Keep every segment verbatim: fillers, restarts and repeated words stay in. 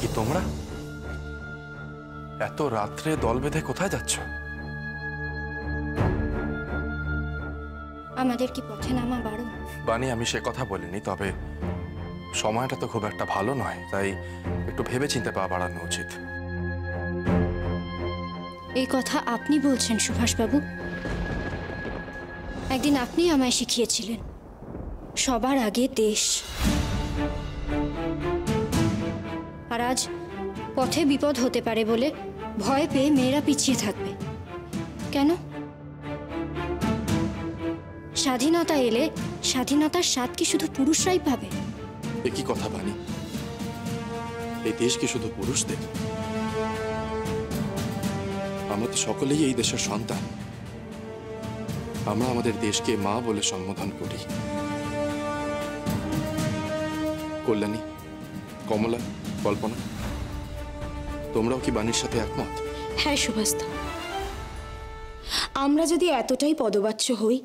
কি তোমরা এত রাতে দল বেঁধে কোথায় যাচ্ছ? আমাদের কি পথে নামা বারণ? বানি, আমি সে কথা বলিনি, তবে সময়টা তো খুব একটা ভালো নয়, তাই একটু ভেবেচিন্তে পা বাড়ানো উচিত। এই কথা আপনি বলছেন সুভাষ বাবু? একদিন আপনি আমায় শিখিয়েছিলেন সবার আগে দেশ, আর আজ পথে বিপদ হতে পারে বলে ভয় পেয়ে মেয়েরা পিছিয়ে থাকবে কেন? স্বাধীনতা এলে স্বাধীনতার স্বাদ কি শুধু পুরুষরাই পাবে? একই কথা বানি, এই দেশ কি শুধু পুরুষদের? আমরা তো সকলেই এই দেশের সন্তান। আমরা আমাদের দেশকে মা বলে সম্বোধন করি। কল্যাণী, কমলা, কল্পনা, তোমরাও কি বাণীর সাথে একমত? হ্যাঁ সুভাষদা, আমরা যদি এতটাই পদবাচ্য হই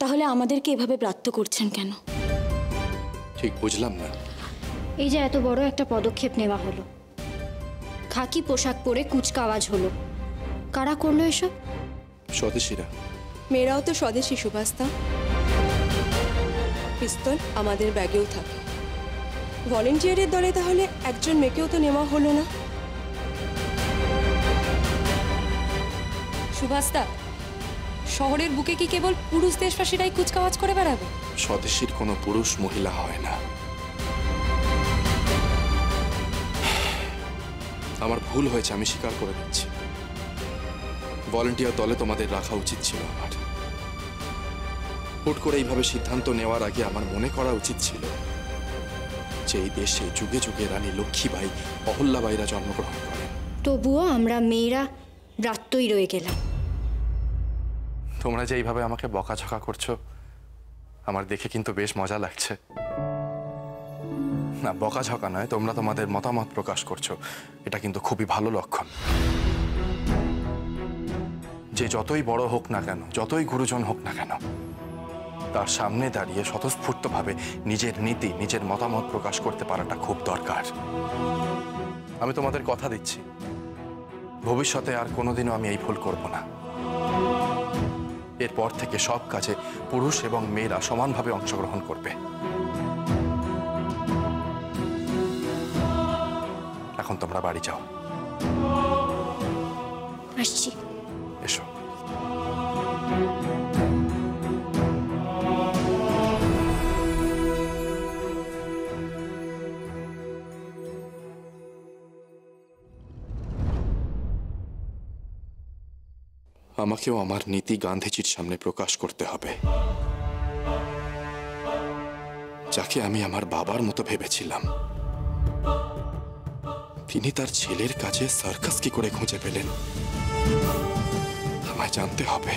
তাহলে আমাদেরকে এভাবে ব্রাত্য করছেন কেন? ঠিক বুঝলাম না। এই যে এত বড় একটা পদক্ষেপ নেওয়া হলো, খাকি পোশাক পরে কুচকাওয়াজ হলো, কারা করলো এসব? স্বদেশীরা। মেয়েরাও তো স্বদেশী সুভাষদা, পিস্তল আমাদের ব্যাগেও থাকে। ভলেন্টিয়ারের দলে তাহলে একজন মেয়েকেও তো নেওয়া হলো না। সুভাষদা, শহরের বুকে কি কেবল পুরুষ দেশবাসীরাই কুচকাওয়াজ করে বেড়াবে? স্বদেশীর কোনো পুরুষ মহিলা হয় না। আমার ভুল হয়েছে, আমি স্বীকার করে দিচ্ছি। ভলেন্টিয়ার দলে তোমাদের রাখা উচিত ছিল আমার। হুট করে এইভাবে সিদ্ধান্ত নেওয়ার আগে আমার মনে করা উচিত ছিল যে এই দেশে যুগে যুগে রানী লক্ষ্মীবাঈ, অহল্যাবাঈরা জন্মগ্রহণ করেন। তবুও আমরা মেয়েরা ব্রাত্যই রয়ে গেলাম। তোমরা যে এইভাবে আমাকে বকাঝকা করছো আমার দেখে কিন্তু বেশ মজা লাগছে। না, বকাঝকা নয়, তোমরা তোমাদের মতামত প্রকাশ করছো, এটা কিন্তু খুবই ভালো লক্ষণ। যে যতই বড় হোক না কেন, যতই গুরুজন হোক না কেন, তার সামনে দাঁড়িয়ে স্বতঃস্ফূর্তভাবে নিজের নীতি, নিজের মতামত প্রকাশ করতে পারাটা খুব দরকার। আমি তোমাদের কথা দিচ্ছি, ভবিষ্যতে আর কোনোদিনও আমি এই ভুল করব না। এরপর থেকে সব কাজে পুরুষ এবং মেয়েরা সমানভাবে অংশগ্রহণ করবে। এখন তোমরা বাড়ি যাও। আসছি। এসো। আমাকেও আমার নীতি গান্ধীজির সামনে প্রকাশ করতে হবে, যাকে আমি আমার বাবার মতো ভেবেছিলাম। তিনি তার ছেলের কাছে সার্কাস কি করে খুঁজে পেলেন, আমায় জানতে হবে।